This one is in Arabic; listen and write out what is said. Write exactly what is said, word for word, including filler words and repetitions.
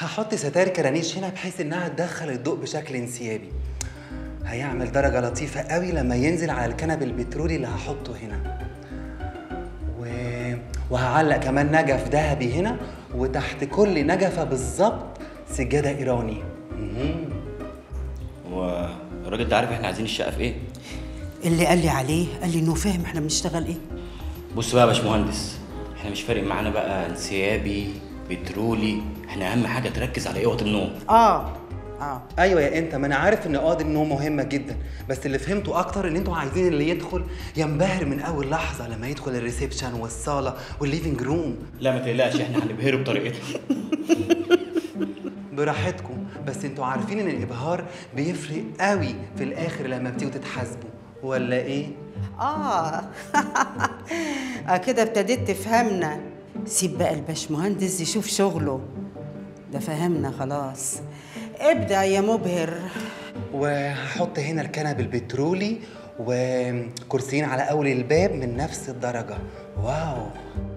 هحط ستاير كرانيش هنا بحيث انها تدخل الضوء بشكل انسيابي. هيعمل درجة لطيفة قوي لما ينزل على الكنب البترولي اللي هحطه هنا. و... وهعلق كمان نجف ذهبي هنا، وتحت كل نجفة بالظبط سجادة ايراني. هو الراجل ده عارف احنا عايزين الشقة في ايه؟ اللي قال لي عليه قال لي انه فاهم احنا بنشتغل ايه. بص بقى يا باشمهندس، احنا مش فارق معانا بقى انسيابي بترولي، احنا اهم حاجه تركز على اوضه النوم. اه اه ايوه يا انت، ما انا عارف ان اوضه النوم مهمه جدا، بس اللي فهمته اكتر ان انتوا عايزين اللي يدخل ينبهر من اول لحظه لما يدخل الريسبشن والصاله والليفنج روم. لا ما تقلقش، احنا هنبهره بطريقتنا. براحتكم، بس انتوا عارفين ان الابهار بيفرق قوي في الاخر لما بتيجوا تتحاسبوا، ولا ايه؟ اه اه كده ابتديت تفهمنا. سيب بقى الباشمهندس يشوف شغله، ده فهمنا خلاص. ابدأ يا مبهر. وهحط هنا الكنب البترولي وكرسيين على أول الباب من نفس الدرجة. واو.